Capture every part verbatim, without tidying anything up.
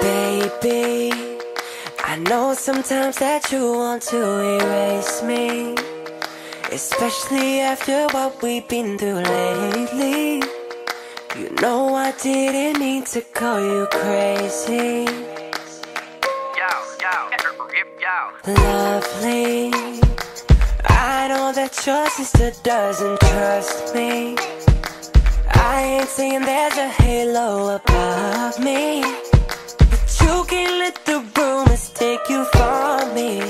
Baby, I know sometimes that you want to erase me, especially after what we've been through lately. You know I didn't mean to call you crazy. Lovely, I know that your sister doesn't trust me. I ain't saying there's a halo above me, but you can't let the rumors take you from me.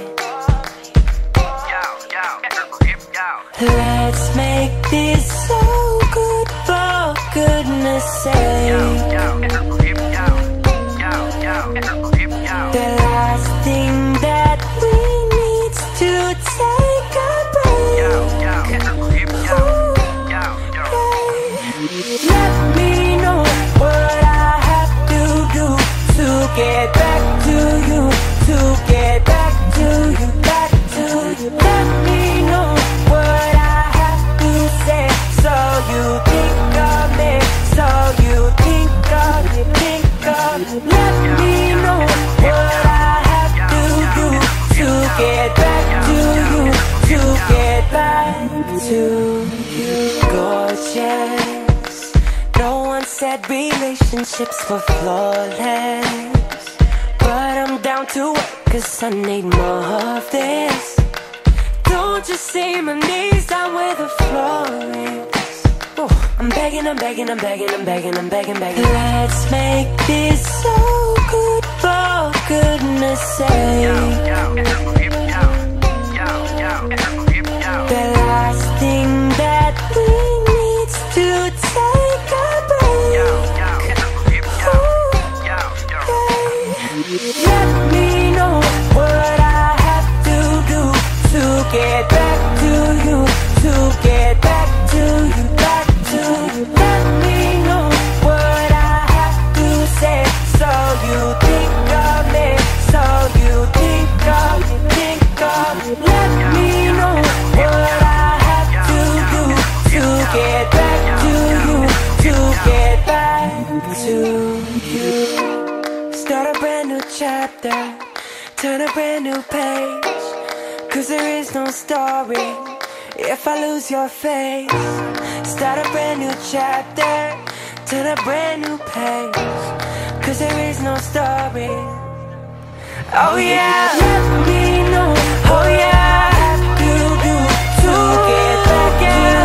Let's make this so good, for goodness sake. The last thing that we need's to take a break. Ooh, let me know what I have to do to get back to you, to get back to you, back to you. Let me know what I have to say, so you think of me, so you think of me, think of me. Let me know what I have to do to get back to you, to get back to you. Gorgeous, no one said relationships were flawless, but I'm down to it, cause I need more of this. Don't you see my knees down where the floor is? Oh, I'm begging, I'm begging, I'm begging, I'm begging, I'm begging, begging. Let's make this so good, for goodness sake. The last thing that we need's to take a break. Ooh, let me know what I have to do to get back to you, to get back to you, back to you. Let me know what I have to say, so you think of me, so you think of me, think of me. Let me know what I have to do to get back to you, to get back to you. Start a brand new chapter, turn a brand new page, cause there is no story if I lose your face. Start a brand new chapter, turn a brand new page, cause there is no story. Oh yeah, let me know. Oh yeah, I have to do to get back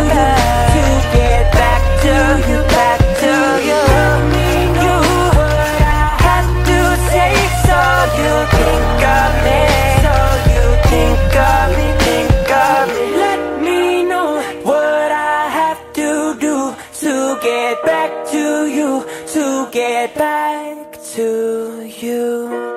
to you, to get back to you, back to you. Let me know what I have to say, so you think of me, so you think of me, think of me. Let me know what I have to do to get back to you, to get back to you.